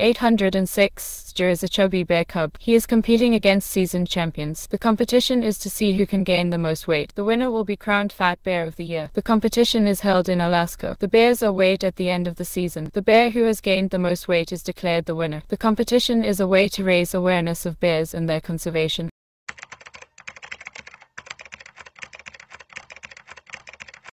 806 Jirazichobe Bear Cub. He is competing against seasoned champions. The competition is to see who can gain the most weight. The winner will be crowned Fat Bear of the Year. The competition is held in Alaska. The bears are weighed at the end of the season. The bear who has gained the most weight is declared the winner. The competition is a way to raise awareness of bears and their conservation.